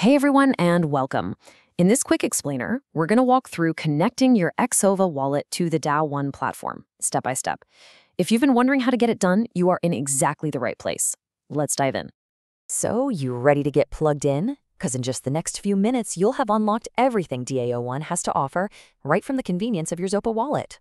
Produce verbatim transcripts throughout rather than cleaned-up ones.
Hey everyone and welcome. In this quick explainer, we're going to walk through connecting your X O V A wallet to the DAO one platform, step by step. If you've been wondering how to get it done, you are in exactly the right place. Let's dive in. So, you ready to get plugged in? Because in just the next few minutes, you'll have unlocked everything DAO one has to offer right from the convenience of your X O V A wallet.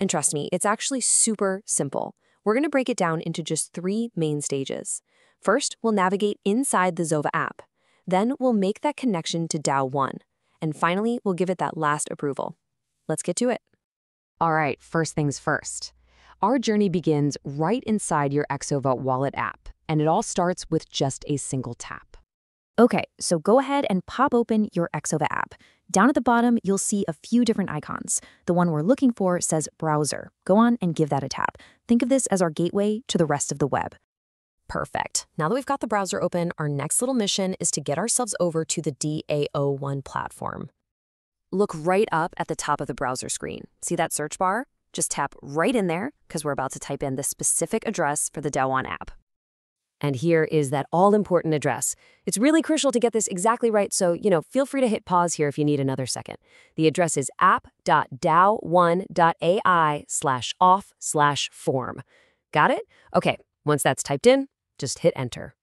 And trust me, it's actually super simple. We're going to break it down into just three main stages. First, we'll navigate inside the X O V A app. Then we'll make that connection to DAO one. And finally, we'll give it that last approval. Let's get to it. All right, first things first. Our journey begins right inside your X O V A wallet app, and it all starts with just a single tap. Okay, so go ahead and pop open your X O V A app. Down at the bottom, you'll see a few different icons. The one we're looking for says Browser. Go on and give that a tap. Think of this as our gateway to the rest of the web. Perfect. Now that we've got the browser open, our next little mission is to get ourselves over to the DAO one platform. Look right up at the top of the browser screen. See that search bar? Just tap right in there because we're about to type in the specific address for the DAO one app. And here is that all-important address. It's really crucial to get this exactly right, so, you know, feel free to hit pause here if you need another second. The address is app dot dao one dot A I slash off slash form. Got it? Okay, once that's typed in, just hit enter.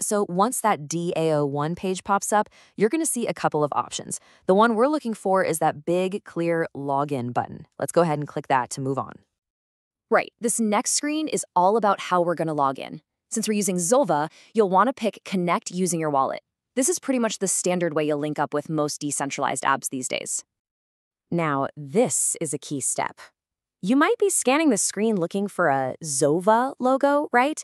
So once that DAO one page pops up, you're going to see a couple of options. The one we're looking for is that big, clear login button. Let's go ahead and click that to move on. Right, this next screen is all about how we're going to log in. Since we're using X O V A, you'll want to pick Connect Using Your Wallet. This is pretty much the standard way you'll link up with most decentralized apps these days. Now, this is a key step. You might be scanning the screen looking for a X O V A logo, right?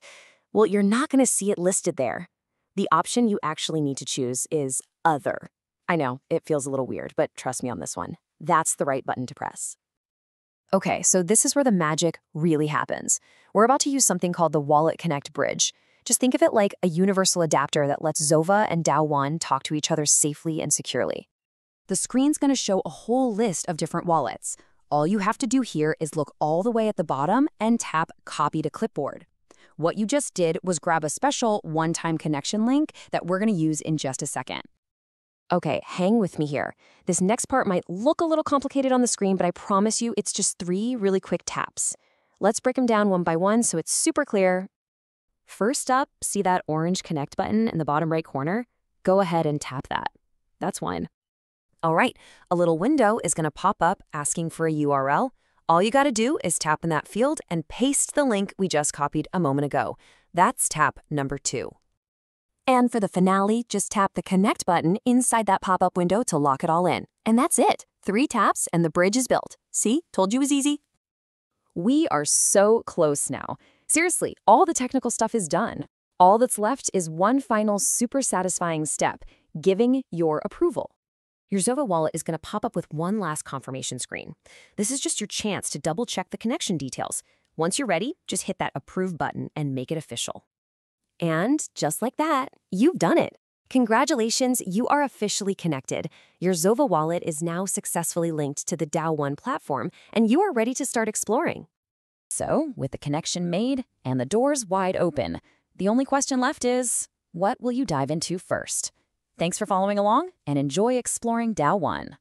Well, you're not going to see it listed there. The option you actually need to choose is Other. I know, it feels a little weird, but trust me on this one. That's the right button to press. Okay, so this is where the magic really happens. We're about to use something called the Wallet Connect Bridge. Just think of it like a universal adapter that lets X O V A and DAO one talk to each other safely and securely. The screen's going to show a whole list of different wallets. All you have to do here is look all the way at the bottom and tap Copy to Clipboard. What you just did was grab a special one-time connection link that we're going to use in just a second. Okay, hang with me here. This next part might look a little complicated on the screen, but I promise you it's just three really quick taps. Let's break them down one by one so it's super clear. First up, see that orange connect button in the bottom right corner? Go ahead and tap that. That's one. All right, a little window is going to pop up asking for a U R L. All you got to do is tap in that field and paste the link we just copied a moment ago. That's tap number two. And for the finale, just tap the connect button inside that pop-up window to lock it all in. And that's it. Three taps and the bridge is built. See? Told you it was easy. We are so close now. Seriously, all the technical stuff is done. All that's left is one final super satisfying step, giving your approval. Your X O V A wallet is going to pop up with one last confirmation screen. This is just your chance to double-check the connection details. Once you're ready, just hit that Approve button and make it official. And just like that, you've done it. Congratulations, you are officially connected. Your X O V A wallet is now successfully linked to the DAO one platform, and you are ready to start exploring. So, with the connection made and the doors wide open, the only question left is, what will you dive into first? Thanks for following along and enjoy exploring DAO one.